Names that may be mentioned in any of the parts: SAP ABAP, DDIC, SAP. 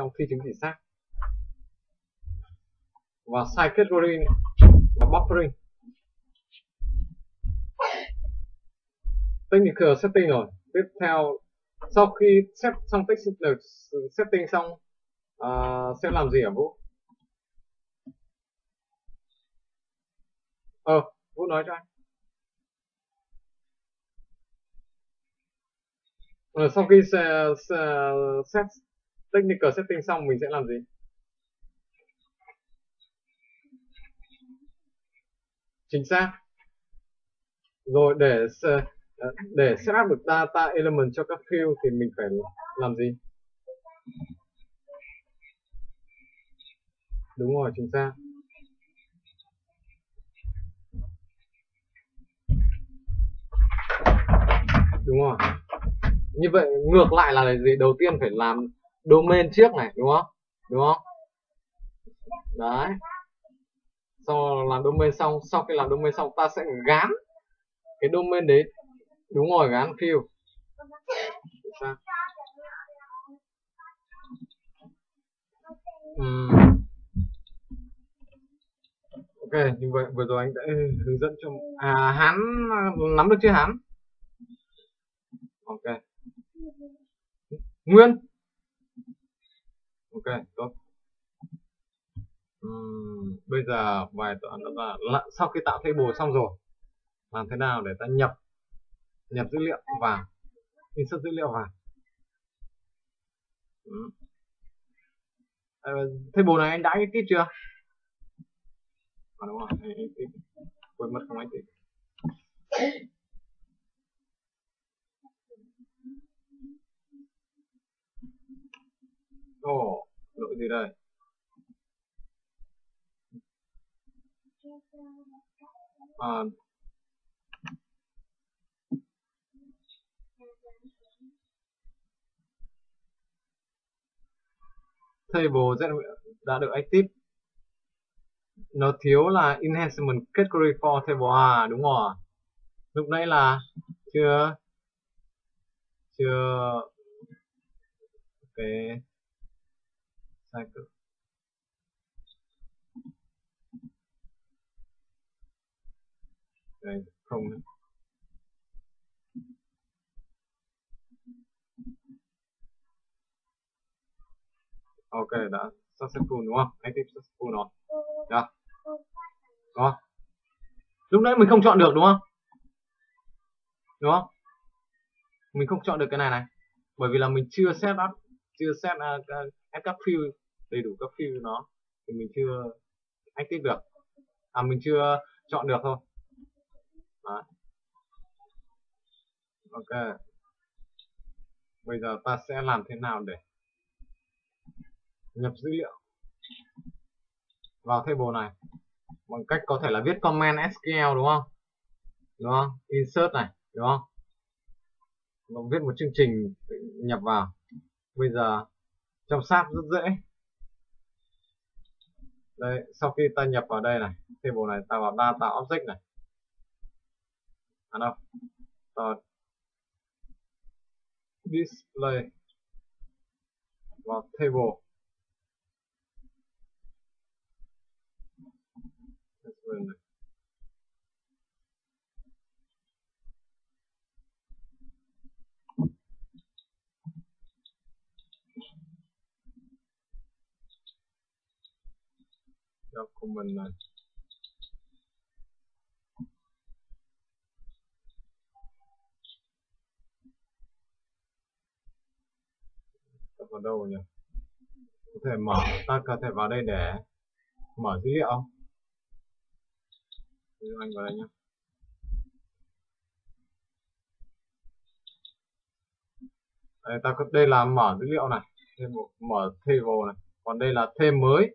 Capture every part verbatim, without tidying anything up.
trong khi chứng chỉ xác. Và side category là buffering. Technical setting rồi. Tiếp theo, sau khi set xong technical setting xong, uh, sẽ làm gì hả Vũ? Ờ, Vũ nói cho anh. Ờ, sau khi set technical setting xong, mình sẽ làm gì? Chính xác. Rồi để để set up được data element cho các field thì mình phải làm gì? Đúng rồi, chính xác. Đúng rồi. Như vậy ngược lại là gì? Đầu tiên phải làm domain trước này, đúng không? Đúng không? Đấy. Sau làm domain xong, sau khi làm domain xong ta sẽ gán cái domain đấy. Đúng rồi, gán field. uhm. Ok, như vậy vừa rồi anh đã hướng dẫn cho à, Hán nắm được chưa Hán? Ok. Nguyên. Ok, tốt. Uhm, bây giờ bài toán đó là, là sau khi tạo table xong rồi, làm thế nào để ta nhập nhập dữ liệu vào, insert dữ liệu vào. uhm. à, Table này anh đã edit chưa? À, đúng rồi, anh edit. Quên mất không edit. Ồ, lỗi gì đây? À, table đã được active. Nó thiếu là enhancement category for table. À, đúng rồi. Lúc nãy là chưa chưa cái cycle. Đây, không nữa. Ok, đã successful đúng không? Active successful rồi. Đó. Đó. Lúc nãy mình không chọn được đúng không? Đúng không? Mình không chọn được cái này này. Bởi vì là mình chưa set up, chưa set uh, uh, các field đầy đủ, các field nó thì mình chưa active được. À, mình chưa chọn được thôi. Đó. Ok. Bây giờ ta sẽ làm thế nào để nhập dữ liệu vào table này bằng cách có thể là viết command ét quy lờ đúng không? Đúng không? Insert này, đúng không? Mình viết một chương trình nhập vào. Bây giờ trong ét a pê rất dễ. Đây, sau khi ta nhập vào đây này, table này ta vào data object này. À đâu? Ta display vào table. Đọc của mình này. Tập vào đâu nhỉ? Có thể mở, ta có thể vào đây để mở dữ liệu. Anh vào đây nhé. Đây, ta có, đây là mở dữ liệu này, thêm một, mở table này, còn đây là thêm mới.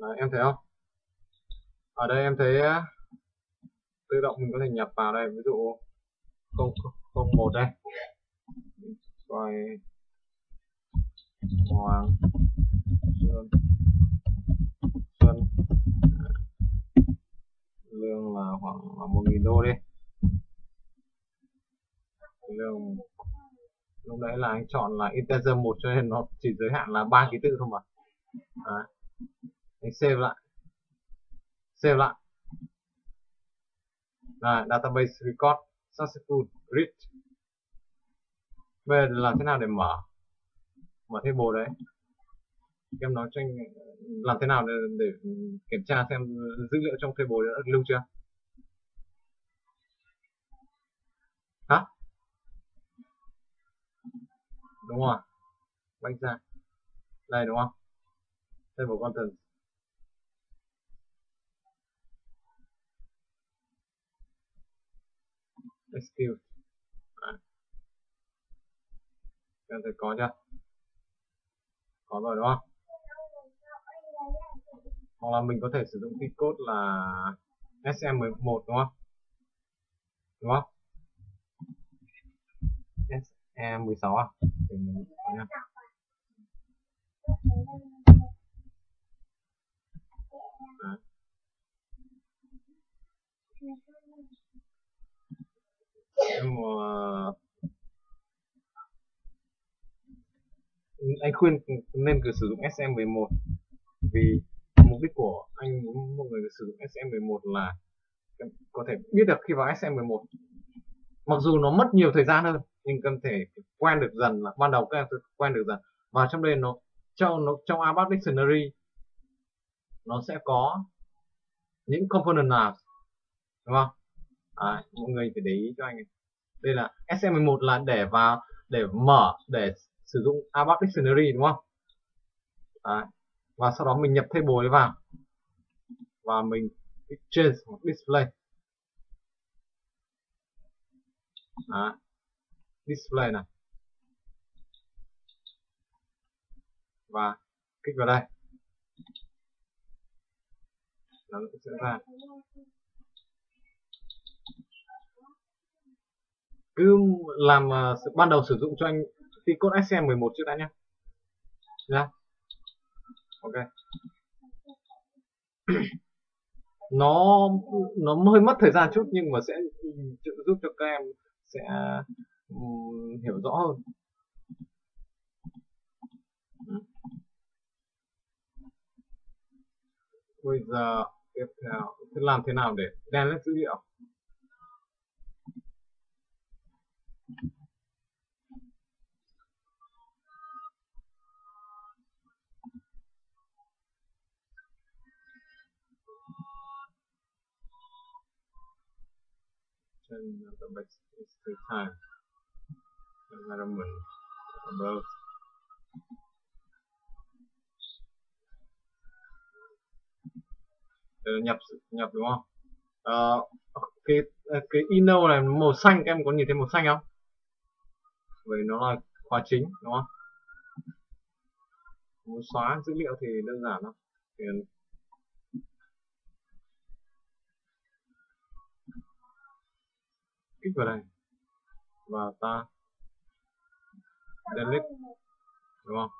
Đấy, em thấy không? Ở đây em thấy tự động mình có thể nhập vào đây, ví dụ không một đây. Rồi. Hoàng Sơn Sơn lương là khoảng một nghìn đô đi. Lúc, lúc đấy là anh chọn là integer một cho nên nó chỉ giới hạn là ba ký tự thôi mà. Đấy. Anh save lại. Save lại. Rồi, database record successful read. Bây giờ làm thế nào để mở mở table đấy? Em nói cho anh làm thế nào để, để kiểm tra xem dữ liệu trong table đã được lưu chưa? Hả? Đúng rồi. Bánh ra. Đây đúng không? Table content. Execute. Các thầy có chưa? Có rồi đúng không? Hoặc là mình có thể sử dụng key code là ét em mười một đúng không? Đúng không? ét em mười sáu à? Để mình có nha. Đấy. Nhưng mà anh khuyên nên cứ sử dụng ét em mười một vì mục đích của anh muốn mọi người sử dụng ét em mười một là có thể biết được khi vào ét em mười một, mặc dù nó mất nhiều thời gian hơn nhưng cần thể quen được dần, là ban đầu các em quen được dần. Và trong đây nó trong nó trong a báp dictionary nó sẽ có những component nào đúng không? À, mọi người phải để ý cho anh. Đây là ét em mười một là để vào để mở để sử dụng a báp dictionary đúng không? À, và sau đó mình nhập table vào và mình change display. À, display này và kích vào đây nó sẽ ra. Cứ làm uh, ban đầu sử dụng cho anh key code ét em mười một trước đã nhé. Nha. Ok. nó nó hơi mất thời gian chút nhưng mà sẽ giúp cho các em sẽ um, hiểu rõ hơn. Bây giờ tiếp theo sẽ làm thế nào để delete dữ liệu? Database history time environment above. Nhập nhập đúng không? À, cái cái ino này màu xanh, các em có nhìn thấy màu xanh không? Vậy nó là khóa chính đúng không? Muốn xóa dữ liệu thì đơn giản lắm. Kích vào đây và ta delete đúng không?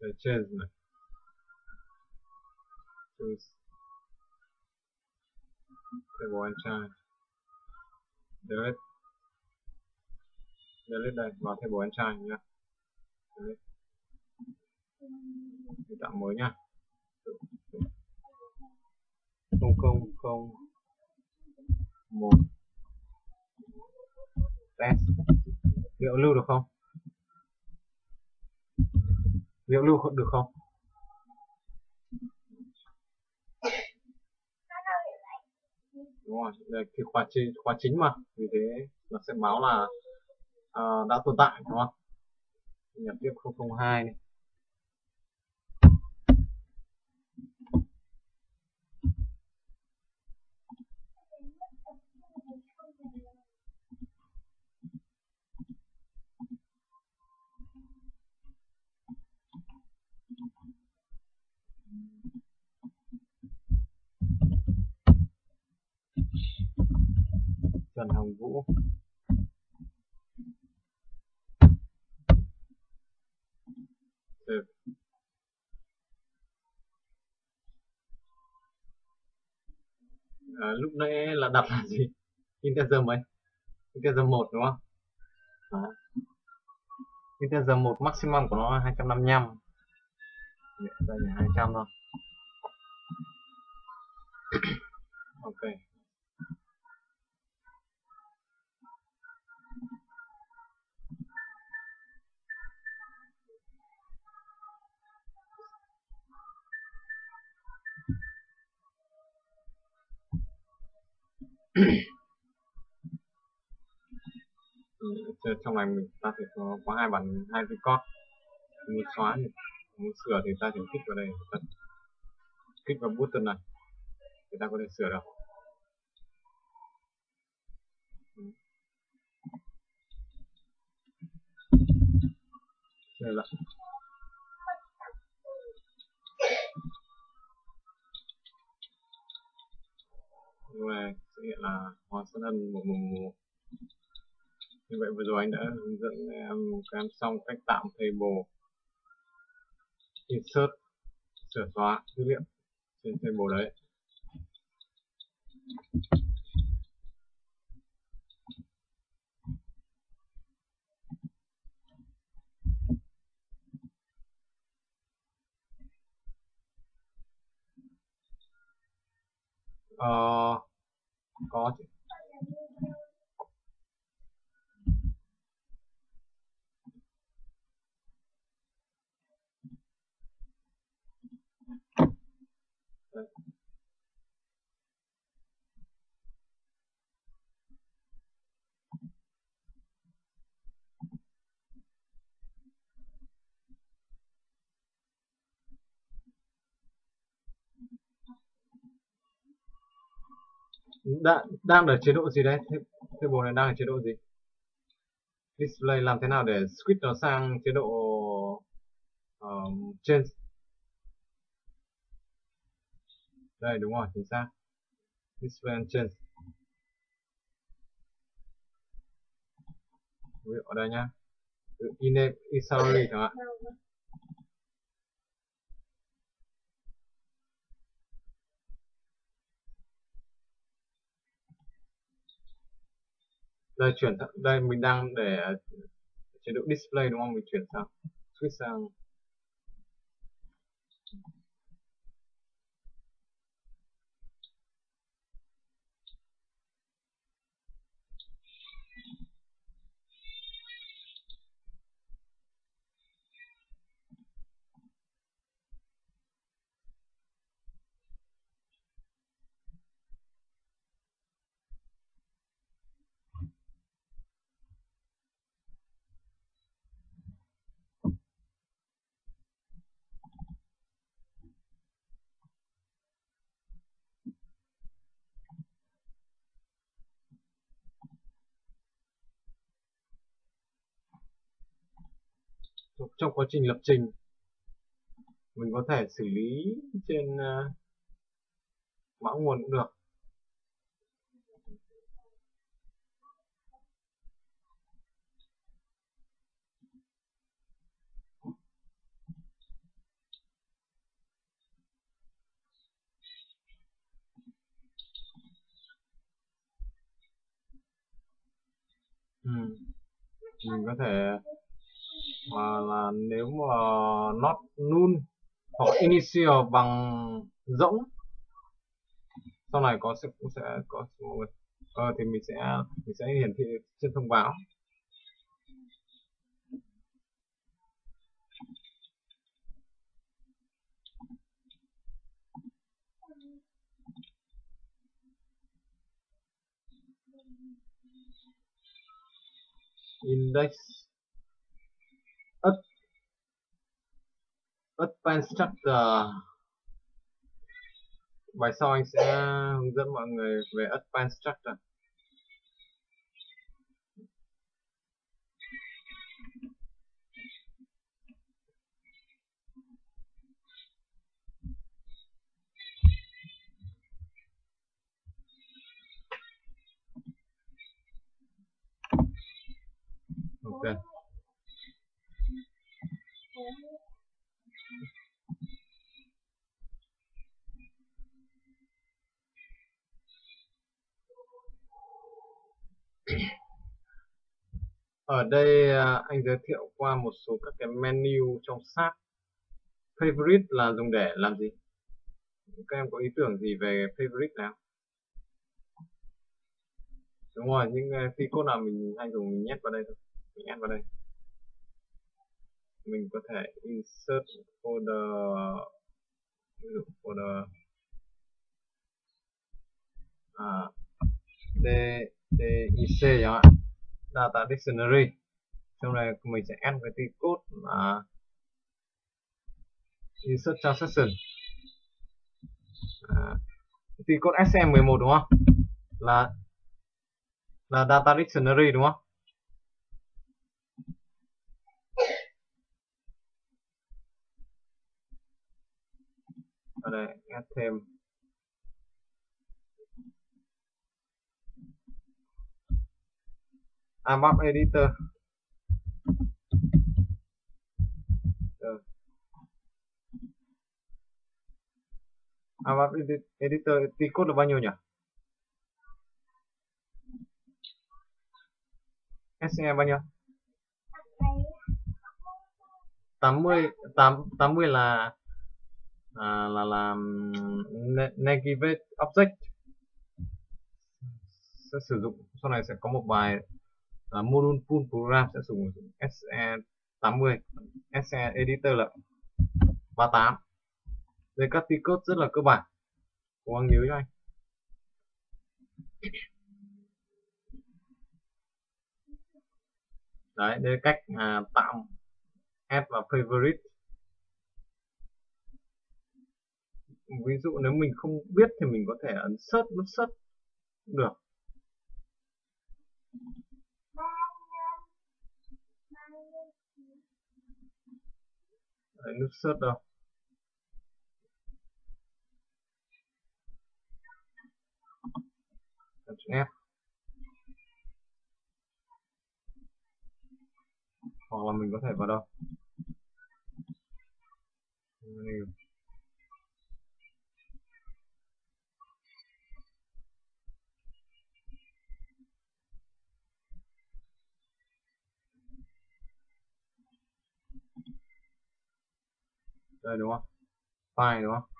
Để change này. Choose table and change. Delete. Delete đây và table and change nhá. Delete. Để tạo mới nhá. Không không không một test. Liệu lưu được không? Liệu lưu được không? Đúng rồi, thì khóa chính, khóa chính mà, vì thế nó sẽ báo là uh, đã tồn tại đúng không? Nhập tiếp không không hai này. Trần Hồng Vũ. Được. À, lúc nãy là đặt là gì? Integer mấy? integer một đúng không? Đó. Integer một maximum của nó là hai trăm năm mươi lăm. Đây là hai trăm thôi. Ok. Trong này mình ta thì có, có hai bản hai record, muốn xóa thì muốn sửa thì ta chỉ kích vào đây, ta kích vào button này thì ta có thể sửa được. Đây là rồi, xuất hiện là Hoàng Sơn Ân một mùa. Như vậy vừa rồi anh đã hướng dẫn em các em xong cách tạo table, insert, sửa xóa dữ liệu trên table đấy. Ờ, có chứ. Đây. Đã, đang ở chế độ gì đấy? Table này đang ở chế độ gì? Display, làm thế nào để switch nó sang chế độ um, change? Đây đúng rồi, chính xác. Display and change. Ví dụ ở đây nhá. Iname, salary chẳng hạn. Đây chuyển sang, đây mình đang để chế độ display đúng không? Mình chuyển sang switch sang trong quá trình lập trình mình có thể xử lý trên uh, mã nguồn cũng được. Ừ. Mình có thể mà là nếu mà not null hoặc initial bằng rỗng, sau này có sẽ cũng sẽ có ờ, thì mình sẽ mình sẽ hiển thị trên thông báo. Index Advanced Structure. Bài sau anh sẽ hướng dẫn mọi người về Advanced Structure. Ok. Ở đây anh giới thiệu qua một số các cái menu trong ét a pê. Favorite là dùng để làm gì? Các em có ý tưởng gì về favorite nào? Đúng rồi, những phi code nào mình hay dùng mình nhét vào đây thôi. Mình nhét vào đây. Mình có thể insert folder, ví dụ folder à, đê đê i xê đó, data dictionary. Trong này mình sẽ add cái phi code là insert transaction. À, thì code ét em mười một đúng không? Là là data dictionary đúng không? Ở đây add thêm. a bê a pê editor. Được. a bê a pê editor thì code là bao nhiêu nhỉ? ét em bao nhiêu? tám mươi tám tám mươi là à, là là negative object. Sẽ sử dụng sau này sẽ có một bài là module full program sẽ sử dụng ét e tám mươi. ét e editor là ba mươi tám. Đây các tí code rất là cơ bản, cố gắng nhớ cho anh. Đấy, đây là cách à, tạo add và favorite. Ví dụ nếu mình không biết thì mình có thể ấn search, nút search cũng được. Đấy, nút search đâu. F. Hoặc là mình có thể vào đâu đây đúng không? File đúng không?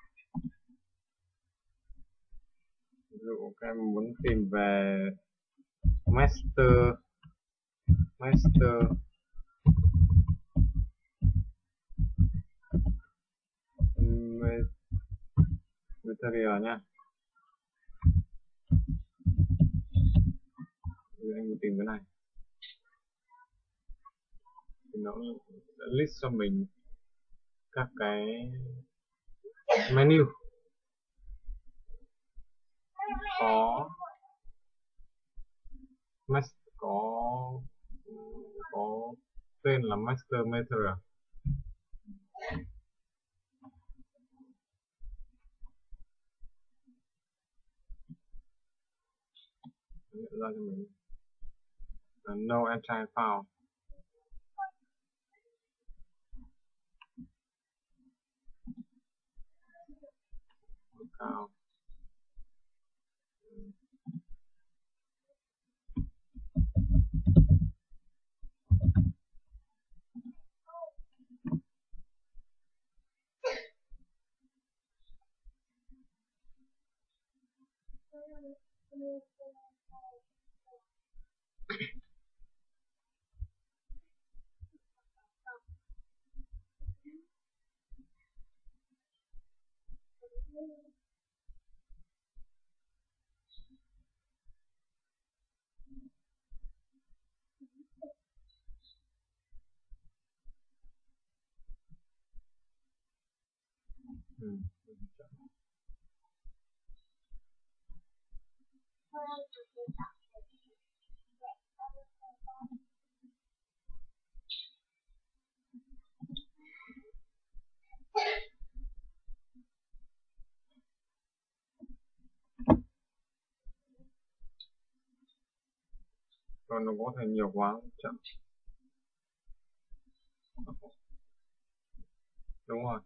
Ví dụ các em muốn tìm về master master material nha. Thì anh muốn tìm cái này thì nó sẽ list cho mình các cái menu có master, có có tên là master material. Nhận ra cho mình là no entry file. Cao. Ừ. Còn nó có thể nhiều quá chậm. Đúng rồi.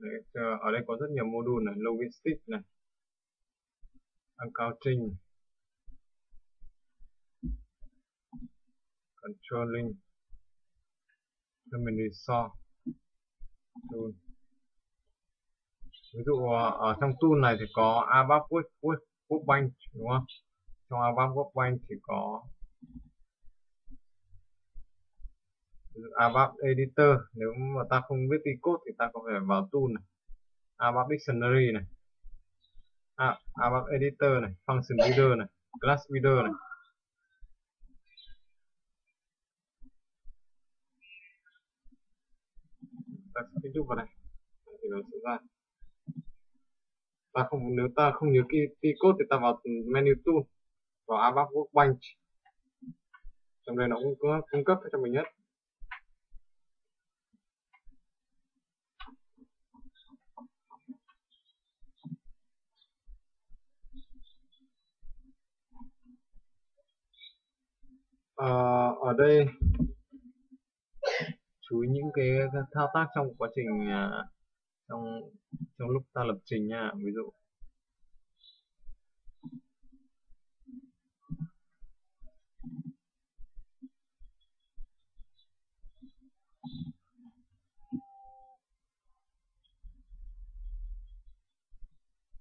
Đấy, ở đây có rất nhiều module này, logistics này, accounting, controlling, rồi mình đi sort tool. Ví dụ ở trong tool này thì có a bê a pê Workbench, đúng không? Trong a bê a pê Workbench thì có a bê a pê Editor. Nếu mà ta không biết đi code thì ta có thể vào tool này, a bê a pê Dictionary này, à, a bê a pê Editor này, Function Builder này, Class Builder này. Ta sẽ kích vào đây thì nó sẽ ra. Ta không, nếu ta không nhớ key, key code thì ta vào menu tool, vào a bê a pê Workbench. Trong đây nó cũng có cung cấp cho mình nhất. À, ở đây chú ý những cái thao tác trong quá trình trong trong lúc ta lập trình nha. Ví dụ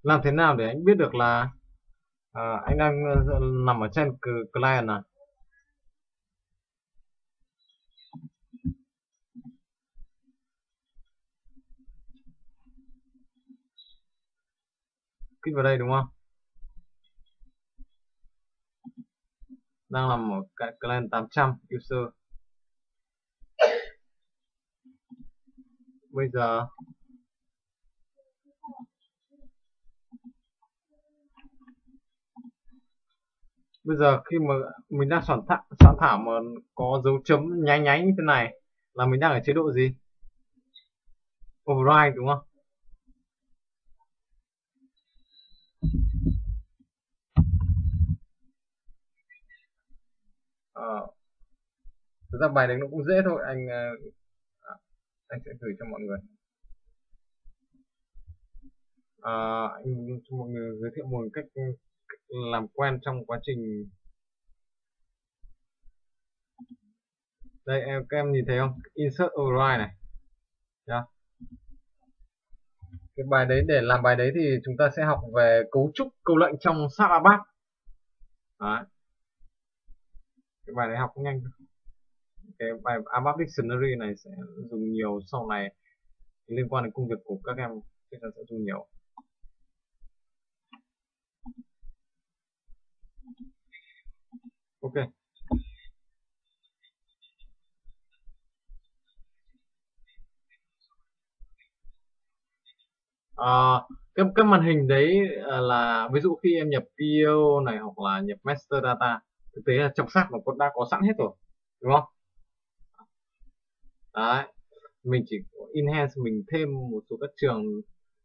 làm thế nào để anh biết được là à, anh đang nằm ở trên client này. Kích vào đây đúng không? Đang làm một cái client tám trăm user. Bây giờ Bây giờ khi mà mình đang soạn thảo, soạn thảo mà có dấu chấm nháy nháy như thế này là mình đang ở chế độ gì? Override đúng không? Uh, thực ra bài đấy nó cũng dễ thôi, anh uh, anh sẽ gửi cho mọi người, uh, anh cho mọi người giới thiệu một cách, cách làm quen trong quá trình đây. Em các em nhìn thấy không? Insert override này, yeah. Cái bài đấy, để làm bài đấy thì chúng ta sẽ học về cấu trúc câu lệnh trong ét a pê a bê a pê. Đấy, cái bài này học cũng nhanh thôi. Cái bài a bê a pê Dictionary này sẽ dùng nhiều sau này, liên quan đến công việc của các em chắc chắn sẽ dùng nhiều. Ok, à, cái, cái màn hình đấy là ví dụ khi em nhập pê ô này hoặc là nhập master data, thực tế là trong SAP nó cũng đã có sẵn hết rồi, đúng không? Đấy, mình chỉ enhance, mình thêm một số các trường,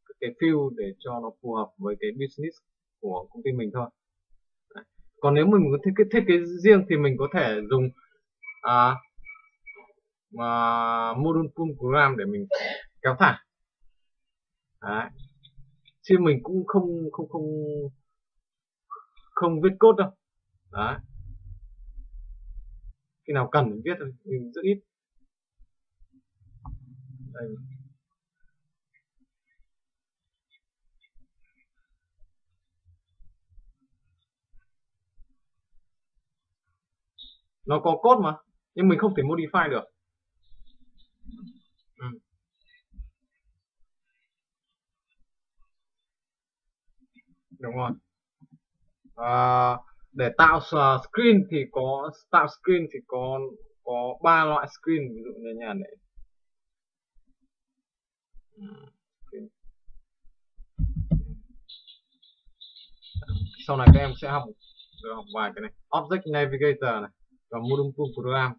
các cái field để cho nó phù hợp với cái business của công ty mình thôi. Đấy. Còn nếu mình có thiết kế, thiết kế riêng thì mình có thể dùng à, mà module pull program để mình kéo thả. Đấy, chứ mình cũng không không không không viết code đâu. Đấy, khi nào cần mình viết thôi, nhưng rất ít. Đây. Nó có code mà, nhưng mình không thể modify được. Ừ. Đúng rồi. À, để tạo screen thì có tạo screen thì có có ba loại screen, ví dụ như nhà này. Sau này các em sẽ học được học vài cái này, Object Navigator này và Module Pull Program.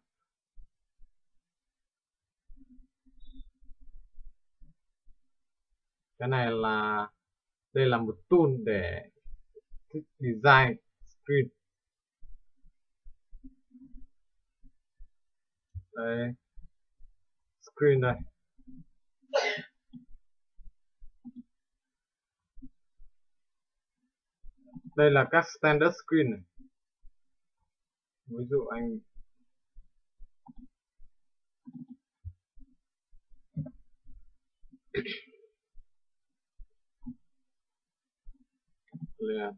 Cái này là đây là một tool để design screen. Đây, screen đây. Đây là các standard screen này. Ví dụ anh là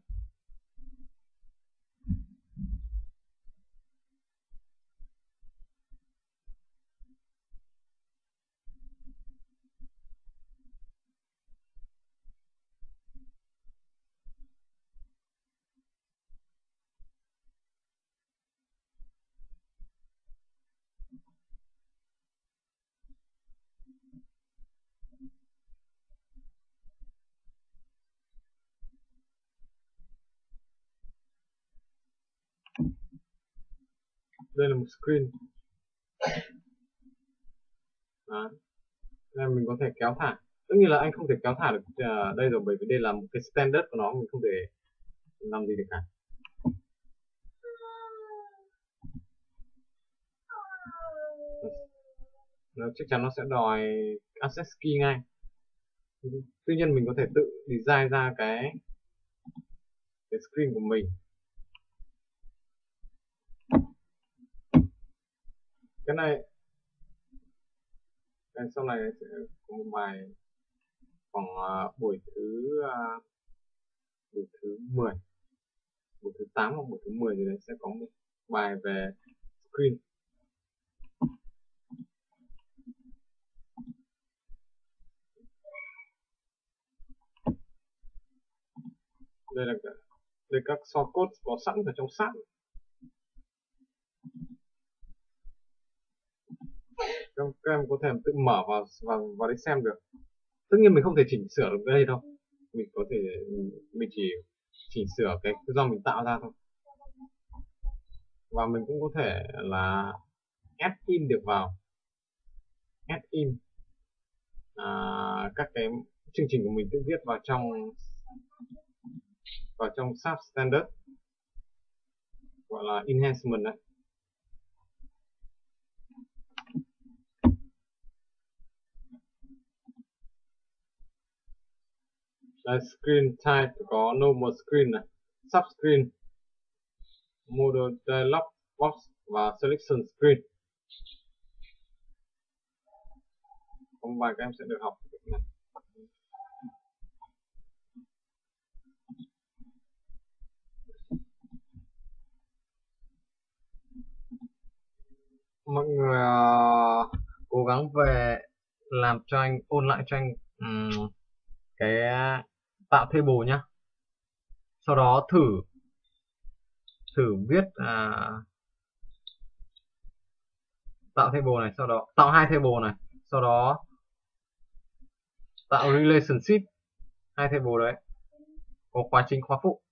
đây là một screen. Đó. Nên mình có thể kéo thả, tất nhiên là anh không thể kéo thả được uh, đây rồi, bởi vì đây là một cái standard của nó, mình không thể làm gì được cả. Nó chắc chắn nó sẽ đòi access key ngay. Tuy nhiên mình có thể tự design ra cái cái screen của mình. Cái này, cái sau này sẽ có một bài khoảng uh, buổi thứ uh, buổi thứ mười, buổi thứ tám hoặc buổi thứ mười thì đấy sẽ có một bài về screen. Đây là đây các shortcode có sẵn ở trong sẵn. Các em có thể tự mở vào và vào để xem được. Tất nhiên mình không thể chỉnh sửa được đây đâu. Mình có thể mình chỉ chỉnh sửa cái do mình tạo ra thôi. Và mình cũng có thể là add in được vào, add in à, các cái chương trình của mình tự viết vào trong vào trong sub standard, gọi là enhancement đấy. Đây, screen type có normal screen này, sub screen, model dialog box và selection screen. Hôm bài các em sẽ được học này. Mọi người uh, cố gắng về làm cho anh ôn lại cho anh um, cái tạo table nhá, sau đó thử thử viết à, tạo table này, sau đó tạo hai table này, sau đó tạo relationship hai table đấy, có quá trình khóa phụ.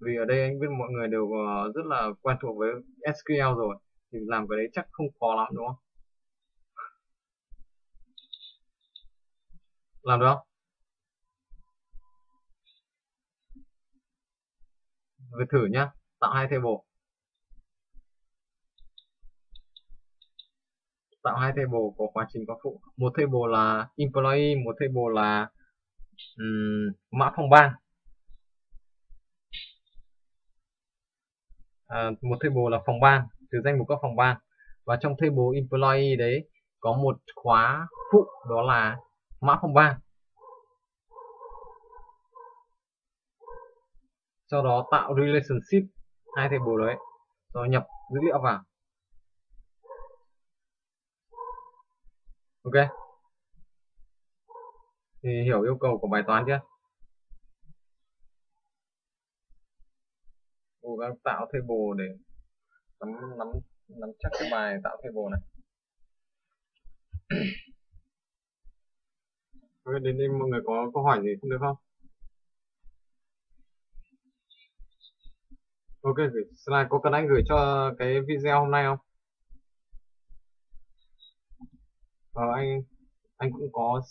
Vì ở đây anh biết mọi người đều rất là quen thuộc với ét quy lờ rồi thì làm cái đấy chắc không khó lắm đúng không? Làm được không? Về thử nhá, tạo hai table, tạo hai table có quá trình có phụ, một table là employee, một table là um, mã phòng ban, à, một table là phòng ban, từ danh mục các phòng ban, và trong table employee đấy có một khóa phụ đó là mã phòng ban. Sau đó tạo relationship hai table đấy, rồi nhập dữ liệu vào. Ok. Thì hiểu yêu cầu của bài toán chưa? Cố gắng tạo table để nắm nắm nắm chắc cái bài tạo table này. Ok, đến đây mọi người có câu hỏi gì không được không? Ok, slide có cần anh gửi cho cái video hôm nay không? Ờ, anh anh cũng có